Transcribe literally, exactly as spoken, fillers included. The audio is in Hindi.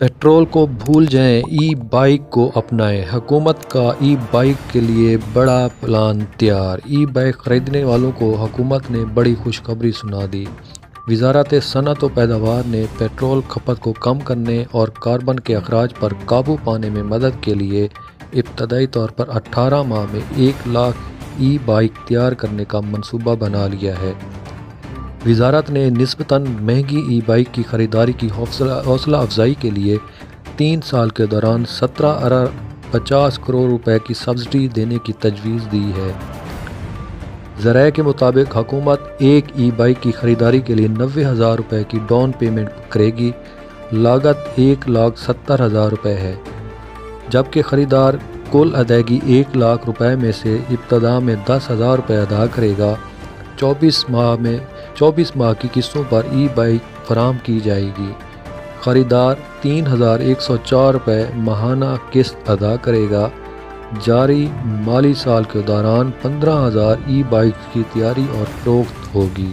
पेट्रोल को भूल जाएं, ई बाइक को अपनाएं। हुकूमत का ई बाइक के लिए बड़ा प्लान तैयार। ई बाइक ख़रीदने वालों को हुकूमत ने बड़ी खुशखबरी सुना दी। वज़ारत सनअत व पैदावार ने पेट्रोल खपत को कम करने और कार्बन के अखराज पर काबू पाने में मदद के लिए इब्तदाई तौर पर अट्ठारह माह में एक लाख ई बाइक तैयार करने का मनसूबा बना लिया है। वज़ारत ने निस्बतन महंगी ई बाइक की ख़रीदारी की हौसला हौसला अफजाई के लिए तीन साल के दौरान सत्रह अरब पचास करोड़ रुपए की सब्सिडी देने की तजवीज़ दी है। ज़राए के मुताबिक हुकूमत एक ई बाइक की ख़रीदारी के लिए नब्बे हज़ार रुपये की डाउन पेमेंट करेगी। लागत एक लाख सत्तर हज़ार रुपये है, जबकि ख़रीदार कुल अदायगी एक लाख रुपये में से इब्तदा में दस हज़ार रुपये अदा करेगा। चौबीस माह में चौबीस माह की किस्तों पर ई बाइक फराम की जाएगी। ख़रीदार तीन हज़ार एक सौ चार रुपये माहाना किस्त अदा करेगा। जारी माली साल के दौरान पंद्रह हज़ार ई बाइक की तैयारी और फरोख्त होगी।